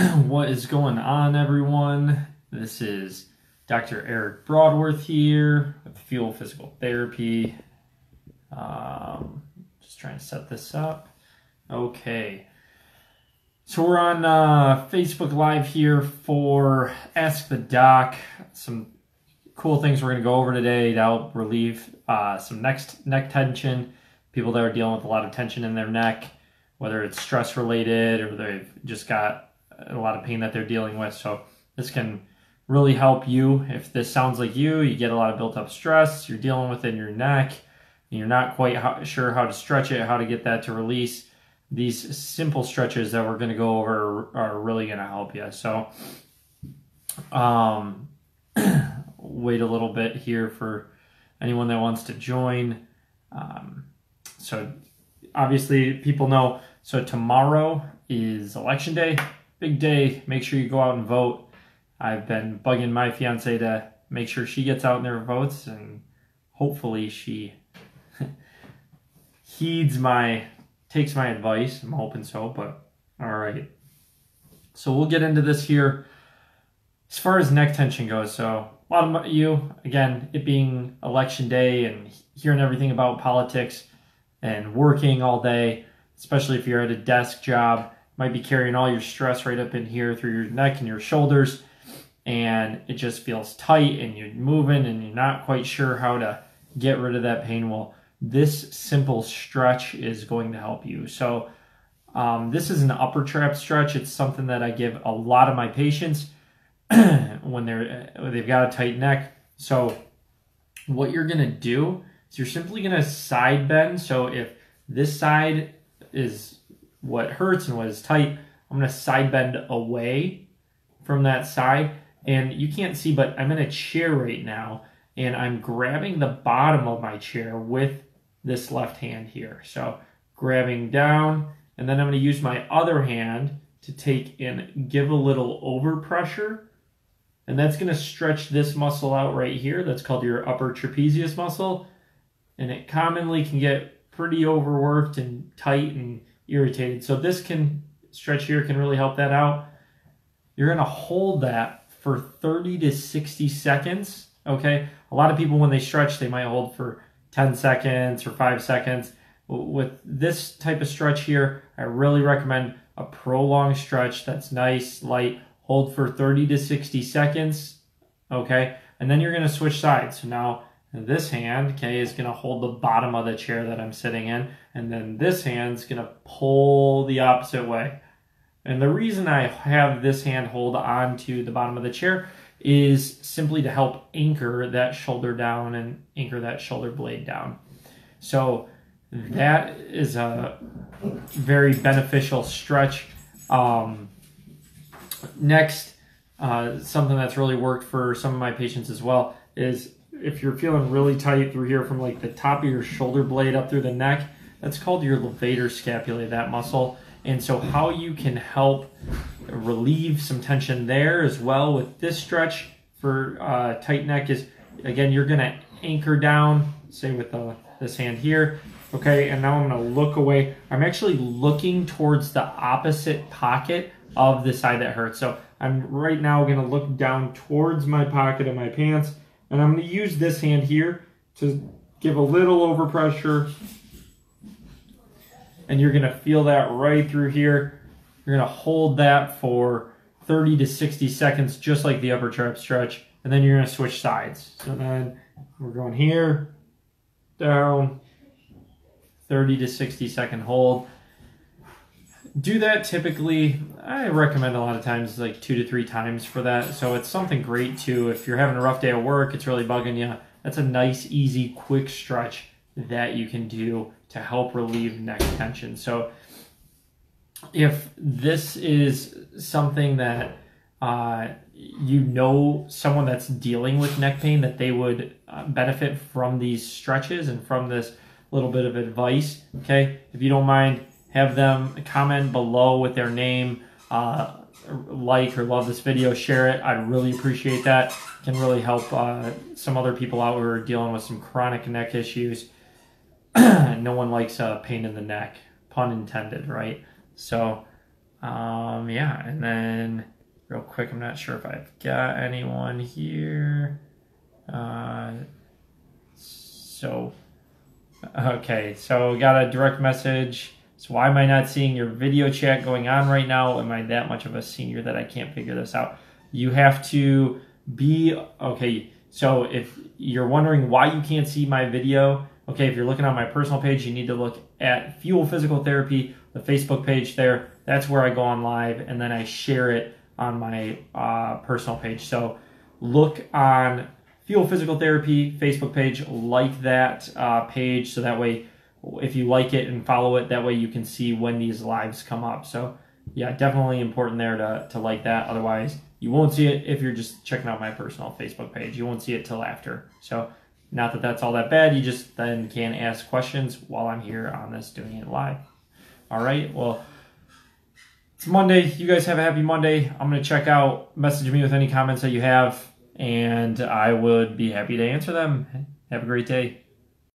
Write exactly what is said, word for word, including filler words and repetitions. What is going on, everyone? This is Doctor Eric Broadworth here with Fuel Physical Therapy. Um, just trying to set this up. Okay. So we're on uh, Facebook Live here for Ask the Doc. Some cool things we're going to go over today to help relieve uh, some neck, neck tension. People that are dealing with a lot of tension in their neck, whether it's stress related or they've just got a lot of pain that they're dealing with. So this can really help you. If this sounds like you, you get a lot of built up stress, you're dealing with it in your neck, and you're not quite how, sure how to stretch it, how to get that to release, these simple stretches that we're going to go over are really going to help you. So um, wait a little bit here for anyone that wants to join. Um, so obviously people know, so tomorrow is election day, big day. Make sure you go out and vote. I've been bugging my fiance to make sure she gets out and there votes, and hopefully she heeds my, takes my advice. I'm hoping so, but all right. So we'll get into this here as far as neck tension goes. So a lot of you, again, it being election day and hearing everything about politics and working all day, especially if you're at a desk job, might be carrying all your stress right up in here through your neck and your shoulders, and it just feels tight and you're moving and you're not quite sure how to get rid of that pain. Well, this simple stretch is going to help you. So um, this is an upper trap stretch. It's something that I give a lot of my patients when they're, when they've got a tight neck. So what you're gonna do is you're simply gonna side bend. So if this side is what hurts and what is tight, I'm gonna side bend away from that side. And you can't see, but I'm in a chair right now and I'm grabbing the bottom of my chair with this left hand here. So grabbing down, and then I'm gonna use my other hand to take and give a little overpressure. And that's gonna stretch this muscle out right here. That's called your upper trapezius muscle. And it commonly can get pretty overworked and tight and irritated. So this can stretch here can really help that out. You're gonna hold that for thirty to sixty seconds, okay? A lot of people, when they stretch, they might hold for ten seconds or five seconds. With this type of stretch here, I really recommend a prolonged stretch that's nice, light, hold for thirty to sixty seconds, okay? And then you're gonna switch sides. So now this hand, okay, is gonna hold the bottom of the chair that I'm sitting in, and then this hand's gonna pull the opposite way. And the reason I have this hand hold onto the bottom of the chair is simply to help anchor that shoulder down and anchor that shoulder blade down. So that is a very beneficial stretch. Um, next, uh, something that's really worked for some of my patients as well is if you're feeling really tight through here from like the top of your shoulder blade up through the neck, that's called your levator scapulae, that muscle. And so how you can help relieve some tension there as well with this stretch for uh, tight neck is, again, you're gonna anchor down, say with the, this hand here, okay, and now I'm gonna look away. I'm actually looking towards the opposite pocket of the side that hurts. So I'm right now gonna look down towards my pocket of my pants, and I'm gonna use this hand here to give a little overpressure. And you're gonna feel that right through here. You're gonna hold that for thirty to sixty seconds, just like the upper trap stretch. And then you're gonna switch sides. So then we're going here, down, thirty to sixty second hold. Do that typically, I recommend a lot of times, like two to three times for that. So it's something great too. If you're having a rough day at work, it's really bugging you, that's a nice, easy, quick stretch that you can do to help relieve neck tension. So if this is something that uh, you know someone that's dealing with neck pain, that they would uh, benefit from these stretches and from this little bit of advice, okay? If you don't mind, have them comment below with their name, uh, like or love this video, share it. I'd really appreciate that. It can really help uh, some other people out who are dealing with some chronic neck issues. No one likes a uh, pain in the neck, pun intended, right? So Um, yeah, and then real quick, I'm not sure if I've got anyone here. Uh, so, okay, so we got a direct message. So why am I not seeing your video chat going on right now? Am I that much of a senior that I can't figure this out? You have to be, okay, so if you're wondering why you can't see my video, okay, if you're looking on my personal page, you need to look at Fuel Physical Therapy, the Facebook page there. That's where I go on live, and then I share it on my uh, personal page. So look on Fuel Physical Therapy Facebook page, like that uh, page, so that way if you like it and follow it, that way you can see when these lives come up. So yeah, definitely important there to, to like that. Otherwise, you won't see it if you're just checking out my personal Facebook page. You won't see it till after. So not that that's all that bad. You just then can ask questions while I'm here on this doing it live. All right, well, it's Monday. You guys have a happy Monday. I'm going to check out, message me with any comments that you have, and I would be happy to answer them. Have a great day.